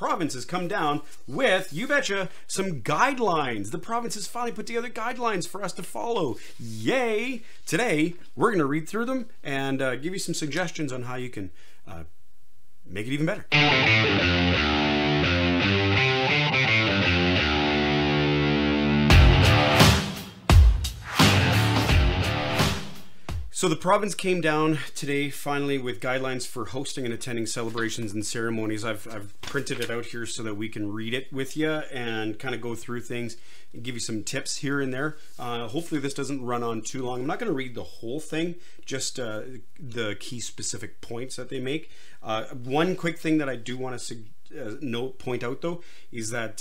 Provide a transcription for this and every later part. province has come down with, you betcha, some guidelines. The province has finally put together guidelines for us to follow. Yay! Today, we're going to read through them and give you some suggestions on how you can make it even better. So the province came down today finally with guidelines for hosting and attending celebrations and ceremonies. I've printed it out here so that we can read it with you and kind of go through things and give you some tips here and there. Hopefully this doesn't run on too long. I'm not going to read the whole thing, just the key specific points that they make. One quick thing that I do want to point out though is that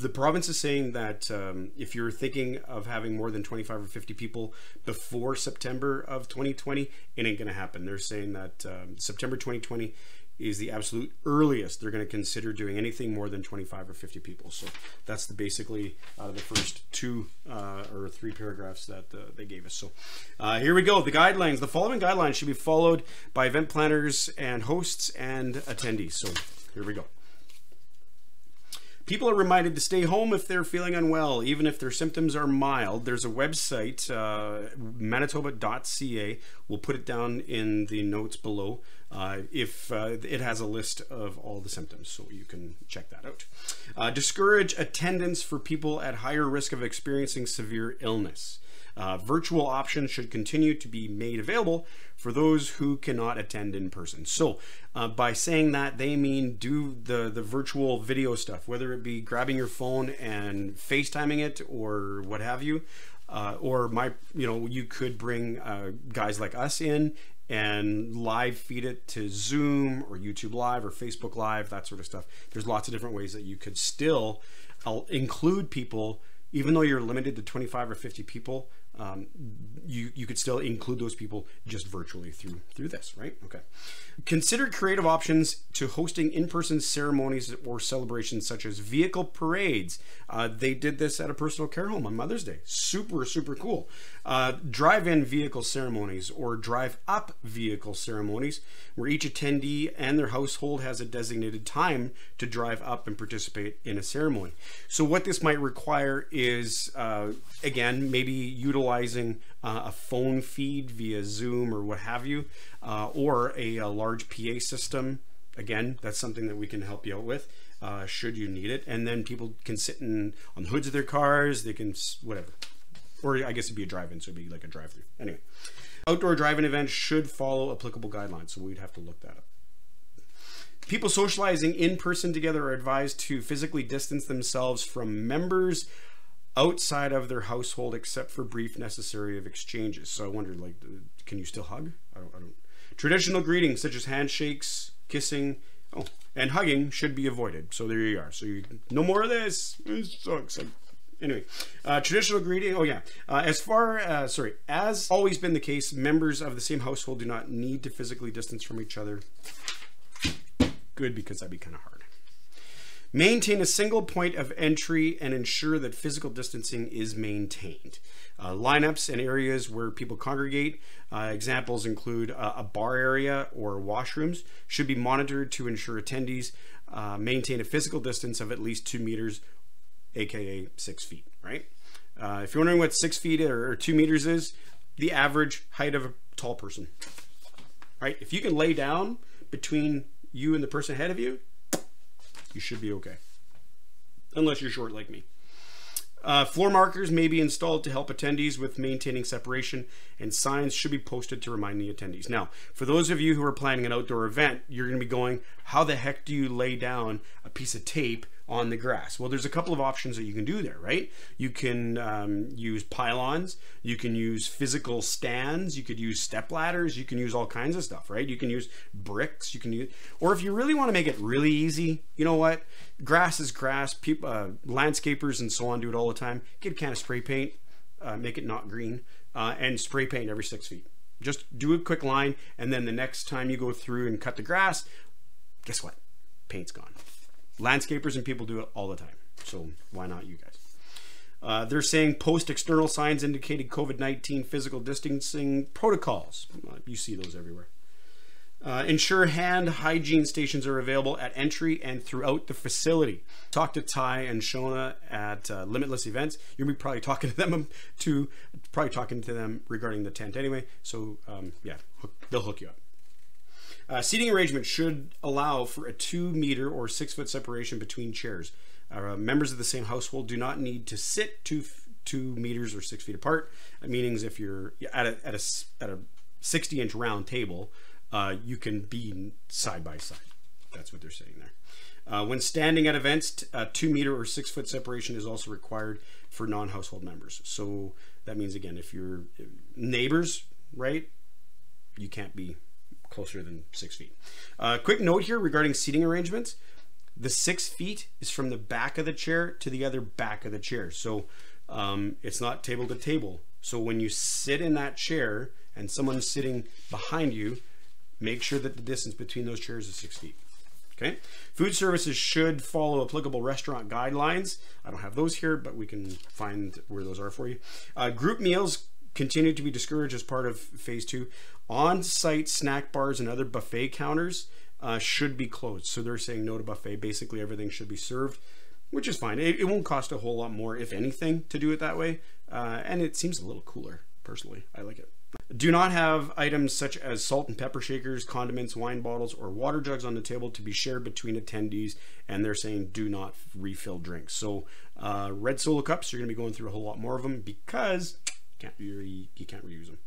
the province is saying that if you're thinking of having more than 25 or 50 people before September of 2020, it ain't gonna happen. They're saying that September 2020 is the absolute earliest they're gonna consider doing anything more than 25 or 50 people. So that's the basically out of the first two or three paragraphs that they gave us. So here we go, the guidelines. The following guidelines should be followed by event planners and hosts and attendees. So here we go. People are reminded to stay home if they're feeling unwell, even if their symptoms are mild. There's a website, manitoba.ca. We'll put it down in the notes below. If it has a list of all the symptoms, so you can check that out. Discourage attendance for people at higher risk of experiencing severe illness. Virtual options should continue to be made available for those who cannot attend in person. So by saying that, they mean do the virtual video stuff, whether it be grabbing your phone and FaceTiming it or what have you, you could bring guys like us in and live feed it to Zoom or YouTube Live or Facebook Live, that sort of stuff. There's lots of different ways that you could still include people. Even though you're limited to 25 or 50 people, you could still include those people just virtually through this, right? Okay. Consider creative options to hosting in-person ceremonies or celebrations such as vehicle parades. They did this at a personal care home on Mother's Day. Super, super cool. Drive-in vehicle ceremonies or drive-up vehicle ceremonies, where each attendee and their household has a designated time to drive up and participate in a ceremony. So what this might require is, again, maybe utilizing a phone feed via Zoom or what have you, or a large PA system. Again, that's something that we can help you out with should you need it. And then people can sit on the hoods of their cars, they can, whatever. Or I guess it'd be a drive-in, so it'd be like a drive-through. Anyway, outdoor drive-in events should follow applicable guidelines, so we'd have to look that up. People socializing in person together are advised to physically distance themselves from members outside of their household, except for brief necessary of exchanges. So I wonder, like, can you still hug? I don't. Traditional greetings such as handshakes, kissing, and hugging should be avoided. So there you are. So no more of this. It sucks. Anyway, traditional greeting. As always been the case, members of the same household do not need to physically distance from each other. Good, because that'd be kind of hard. Maintain a single point of entry and ensure that physical distancing is maintained. Lineups and areas where people congregate, examples include a bar area or washrooms, should be monitored to ensure attendees maintain a physical distance of at least 2 meters, aka 6 feet, right? If you're wondering what 6 feet or 2 meters is, the average height of a tall person, right? If you can lay down between you and the person ahead of you, you should be okay, unless you're short like me. Floor markers may be installed to help attendees with maintaining separation, and signs should be posted to remind the attendees. Now, for those of you who are planning an outdoor event, you're going to be going, how the heck do you lay down a piece of tape on the grass? Well, there's a couple of options that you can do there, right? You can use pylons, you can use physical stands, you could use step ladders, you can use all kinds of stuff, right? You can use bricks, you can use, or if you really want to make it really easy, you know what? Grass is grass. People, landscapers and so on do it all the time. Get a can of spray paint, make it not green, and spray paint every 6 feet. Just do a quick line, and then the next time you go through and cut the grass, guess what? Paint's gone. Landscapers and people do it all the time, so why not you guys? They're saying post external signs indicating COVID-19 physical distancing protocols. You see those everywhere. Ensure hand hygiene stations are available at entry and throughout the facility. Talk to Ty and Shona at Limitless Events. You'll be probably talking to them regarding the tent anyway. So yeah, they'll hook you up. Seating arrangement should allow for a 2 meter or 6 foot separation between chairs. Members of the same household do not need to sit 2 meters or 6 feet apart. Meaning if you're at a 60 inch round table, you can be side by side. That's what they're saying there. When standing at events, a 2 meter or 6 foot separation is also required for non-household members. So that means, again, if you're neighbors, right, you can't be closer than 6 feet. Quick note here regarding seating arrangements. The 6 feet is from the back of the chair to the other back of the chair. So it's not table to table. So when you sit in that chair and someone's sitting behind you, make sure that the distance between those chairs is 6 feet. Okay. Food services should follow applicable restaurant guidelines. I don't have those here, but we can find where those are for you. Group meals continue to be discouraged as part of phase 2. On-site snack bars and other buffet counters should be closed. So they're saying no to buffet. Basically everything should be served, which is fine. It won't cost a whole lot more, if anything, to do it that way. And it seems a little cooler, personally. I like it. Do not have items such as salt and pepper shakers, condiments, wine bottles, or water jugs on the table to be shared between attendees, and they're saying do not refill drinks. So red Solo cups, you're going to be going through a whole lot more of them because you can't reuse them.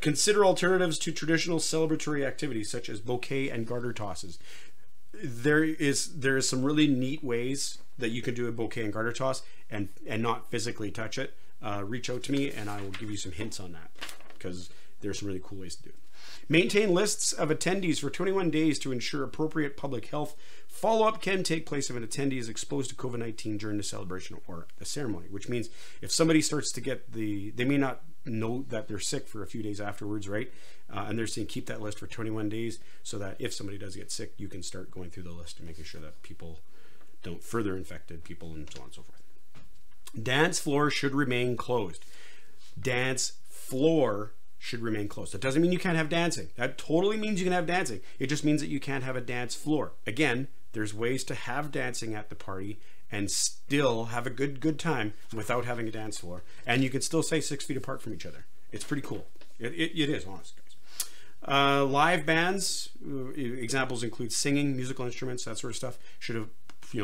Consider alternatives to traditional celebratory activities such as bouquet and garter tosses. There is some really neat ways that you can do a bouquet and garter toss and not physically touch it. Reach out to me and I will give you some hints on that, because there's some really cool ways to do it. Maintain lists of attendees for 21 days to ensure appropriate public health. Follow-up can take place if an attendee is exposed to COVID-19 during the celebration or the ceremony, which means if somebody starts to get they may not know that they're sick for a few days afterwards, right? And they're saying keep that list for 21 days so that if somebody does get sick, you can start going through the list and making sure that people don't further infected people and so on and so forth. Dance floor should remain closed. Dance floor should remain closed. That doesn't mean you can't have dancing. That totally means you can have dancing. It just means that you can't have a dance floor. Again, there's ways to have dancing at the party and still have a good time without having a dance floor. And you can still stay 6 feet apart from each other. It's pretty cool. It is, honestly. Live bands, examples include singing, musical instruments, that sort of stuff, should have,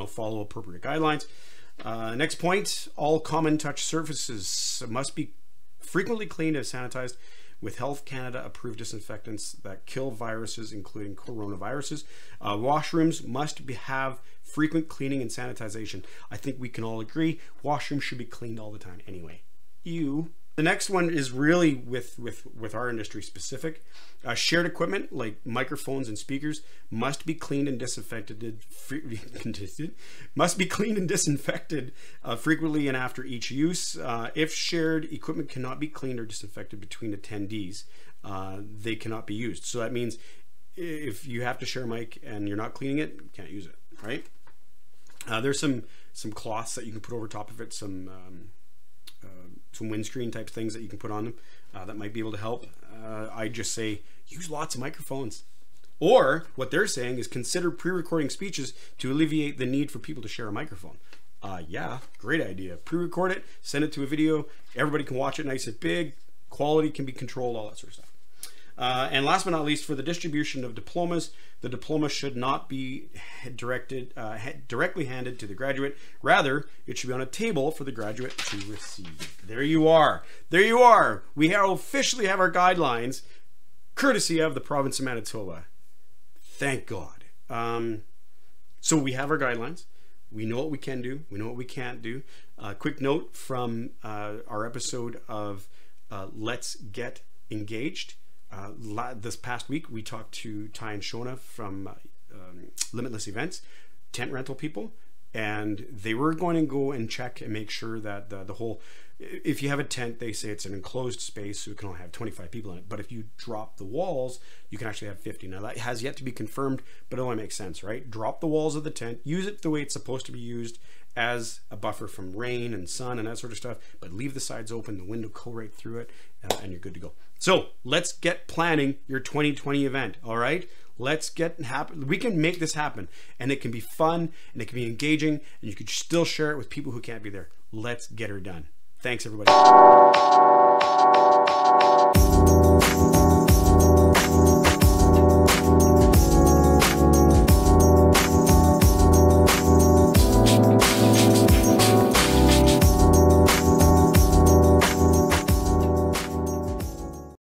follow appropriate guidelines. Next point, all common touch surfaces must be frequently cleaned and sanitized with Health Canada approved disinfectants that kill viruses, including coronaviruses. Washrooms must have frequent cleaning and sanitization. I think we can all agree washrooms should be cleaned all the time anyway. Ew. The next one is really with our industry specific. Shared equipment like microphones and speakers must be cleaned and disinfected. Frequently and after each use. If shared equipment cannot be cleaned or disinfected between attendees, they cannot be used. So that means if you have to share a mic and you're not cleaning it, you can't use it, right? There's some cloths that you can put over top of it. Some windscreen type things that you can put on them that might be able to help. I just say use lots of microphones, or what they're saying is consider pre-recording speeches to alleviate the need for people to share a microphone. Yeah, great idea. Pre-record it, send it to a video, everybody can watch it nice and big, quality can be controlled, all that sort of stuff. And last but not least, for the distribution of diplomas, the diploma should not be directly handed to the graduate. Rather, it should be on a table for the graduate to receive. There you are. There you are. We officially have our guidelines, courtesy of the province of Manitoba. Thank God. So we have our guidelines. We know what we can do. We know what we can't do. Quick note from our episode of Let's Get Engaged. This past week, we talked to Ty and Shona from Limitless Events, tent rental people. and they were going to go and check and make sure that the whole, if you have a tent, they say it's an enclosed space, so you can only have 25 people in it, but if you drop the walls, you can actually have 50. Now that has yet to be confirmed, but it only makes sense, right? Drop the walls of the tent, use it the way it's supposed to be used as a buffer from rain and sun and that sort of stuff, but leave the sides open, the window go right through it, and you're good to go. So let's get planning your 2020 event, all right? Let's get happen. We can make this happen, and it can be fun and it can be engaging, and you could still share it with people who can't be there. Let's get her done. Thanks, everybody.